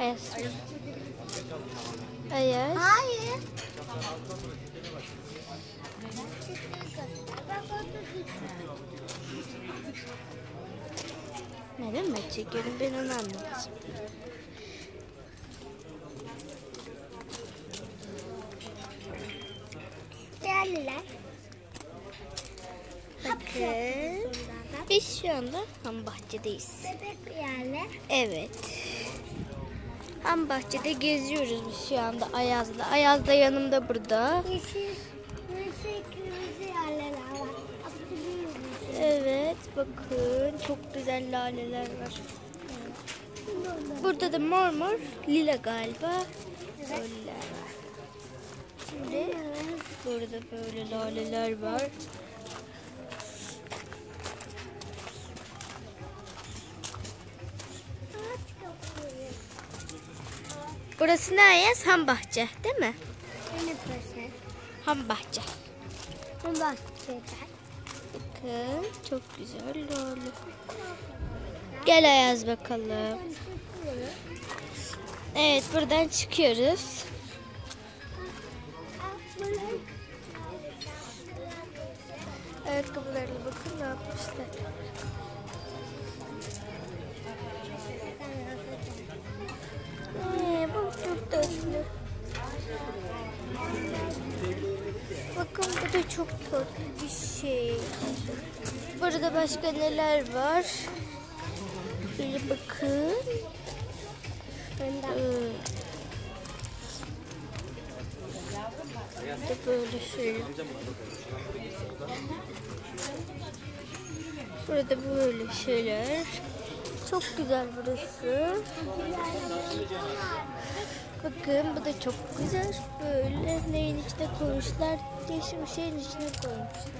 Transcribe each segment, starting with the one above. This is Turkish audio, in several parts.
Ayaz. Ayaz. Hayır. Neden mi çekiyorum ben onu anlamadım. Değerliler. Bakın. Biz şu anda Hanbahçe'deyiz. Bebek yerler. Evet. Hanbahçe'de geziyoruz biz şu anda Ayaz'la. Ayaz da yanımda burada. Evet bakın çok güzel laleler var. Burada da mor mor lila galiba. Böyle. Şimdi burada böyle laleler var. Burası ne Ayaz? Hanbahçe değil mi? Evet burası. Hanbahçe. Hanbahçe. Bakın çok güzel lale. Gel Ayaz bakalım. Evet buradan çıkıyoruz. Ayakkabılarına bakın ne yapmışlar. Bakın bu da çok tatlı bir şey. Burada başka neler var? Böyle bakın. İşte böyle şey. Burada böyle şeyler. Çok güzel burası. Bakın bu da çok güzel. Böyle neyin içine koymuşlar? Değişik bir şeyin içine koymuşlar.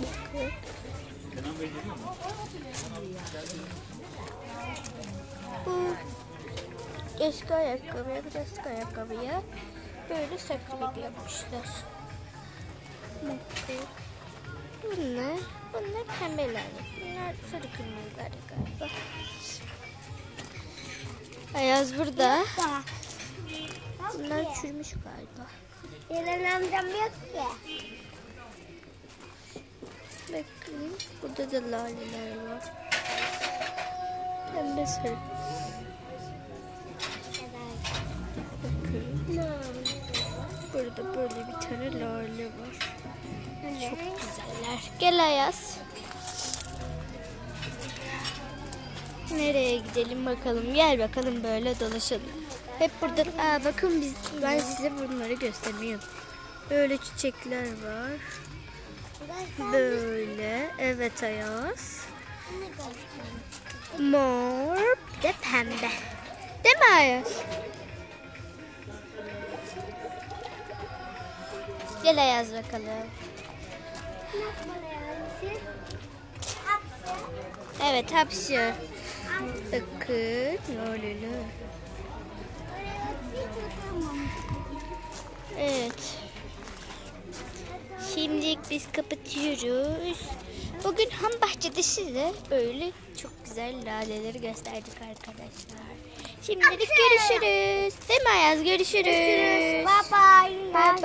Bakın. Bu eski ayakkabıya, eski ayakkabıya böyle saklı gibi yapmışlar. Bakın. Bunlar pembeler. Bunlar sarı kırmızılar galiba. Ayaz burada. Bunlar çürümüş galiba. Yelen amcam yok ki. Bakın burada da laleler var. Pembe sarı. Bakın. Burada böyle bir tane lale var. Çok güzeller. Gel Ayaz. Nereye gidelim bakalım. Gel bakalım böyle dolaşalım. Hep burada. Aa, bakın ben size bunları göstermiyorum. Böyle çiçekler var. Böyle. Evet Ayaz. Mor. Bir de pembe. Değil mi Ayaz? Gel Ayaz bakalım. Evet hapşır. Bakın lololu. Evet. Şimdi biz kapatıyoruz. Bugün Hanbahçe'de size böyle çok güzel laleleri gösterdik arkadaşlar. Şimdilik görüşürüz. Değil mi Ayaz? Görüşürüz. Bye bye. Bye bye.